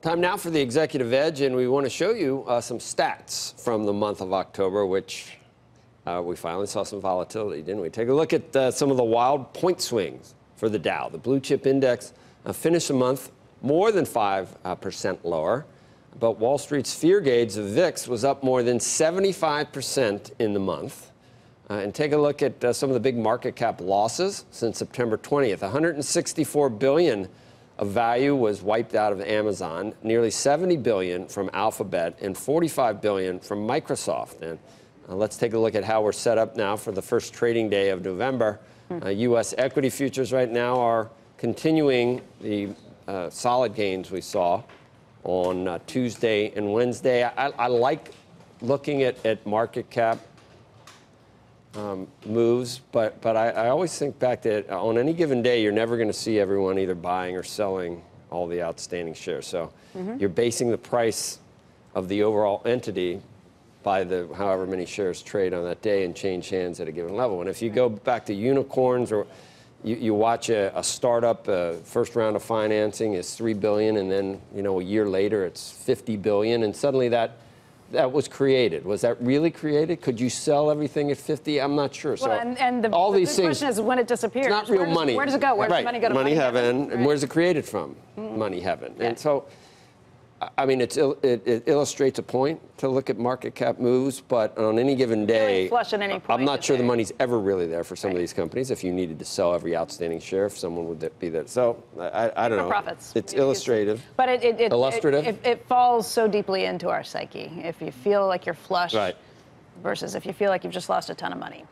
Time now for the Executive Edge, and we want to show you some stats from the month of October, which we finally saw some volatility, didn't we? Take a look at some of the wild point swings for the Dow. The blue chip index finished the month more than 5% lower, but Wall Street's fear gauge, the VIX, was up more than 75% in the month. And take a look at some of the big market cap losses since September 20th. $164 billion of value was wiped out of Amazon, nearly $70 billion from Alphabet, and $45 billion from Microsoft. And let's take a look at how we're set up now for the first trading day of November. U.S. equity futures right now are continuing the solid gains we saw on Tuesday and Wednesday. I like looking at market cap moves, but I always think back that on any given day, you're never going to see everyone either buying or selling all the outstanding shares. So you're basing the price of the overall entity by the however many shares trade on that day and change hands at a given level. And if you go back to unicorns, or you watch a startup, first round of financing is $3 billion, and then a year later it's $50 billion, and suddenly that was created. Was that really created? Could you sell everything at 50? I'm not sure. Well, so and the question is when it disappears. It's not real money. Where does it go? Where does the money go to? Money heaven. And where's it created from? Money heaven. Yeah. And so, I mean, it illustrates a point to look at market cap moves, but on any given day, I'm not sure the money's ever really there for some of these companies. If you needed to sell every outstanding share, if someone would be there. So I don't know. Profits. It's illustrative, but it illustrative. It falls so deeply into our psyche. If you feel like you're flush, versus if you feel like you've just lost a ton of money.